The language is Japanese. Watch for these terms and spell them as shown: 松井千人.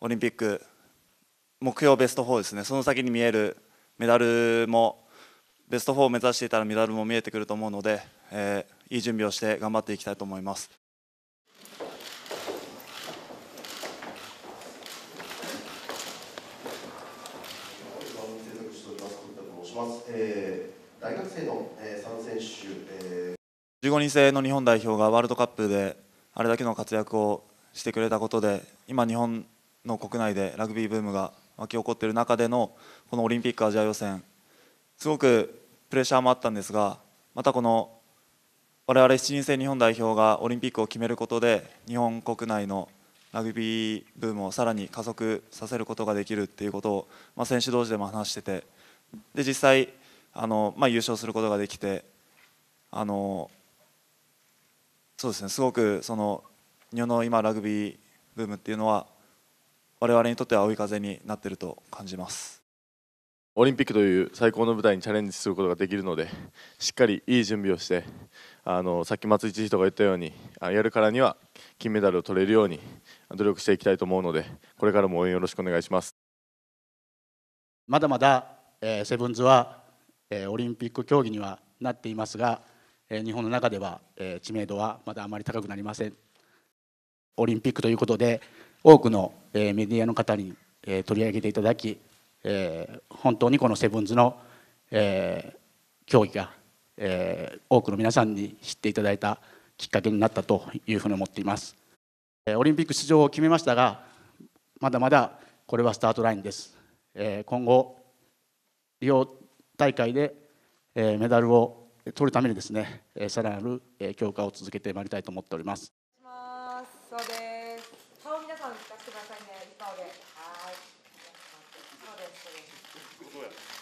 オリンピック目標ベスト4ですね、その先に見えるメダルも、ベスト4を目指していたらメダルも見えてくると思うので、いい準備をして頑張っていきたいと思います。大学生の3選手、15人制の日本代表がワールドカップであれだけの活躍をしてくれたことで、今日本の国内でラグビーブームが沸き起こっている中でのこのオリンピックアジア予選、すごくプレッシャーもあったんですが、またこの我々7人制日本代表がオリンピックを決めることで、日本国内のラグビーブームをさらに加速させることができるっていうことを、選手同士でも話してて、で実際優勝することができて、そうですね、すごくその日本の今ラグビーブームっていうのは我々にとっては追い風になっていると感じます。オリンピックという最高の舞台にチャレンジすることができるので、しっかりいい準備をして、さっき松井千人が言ったように、やるからには金メダルを取れるように努力していきたいと思うので、これからも応援よろしくお願いします。まだまだセブンズはオリンピック競技にはなっていますが、日本の中では知名度はまだあまり高くなりません。オリンピックということで多くのメディアの方に取り上げていただき、本当にこのセブンズの競技が多くの皆さんに知っていただいたきっかけになったというふうに思っています。オリンピック出場を決めましたが、まだまだこれはスタートラインです。今後リオ大会でメダルを取るためにですね、さらなる強化を続けてまいりたいと思っております。そうです、顔皆さん出してくださいね。そうです。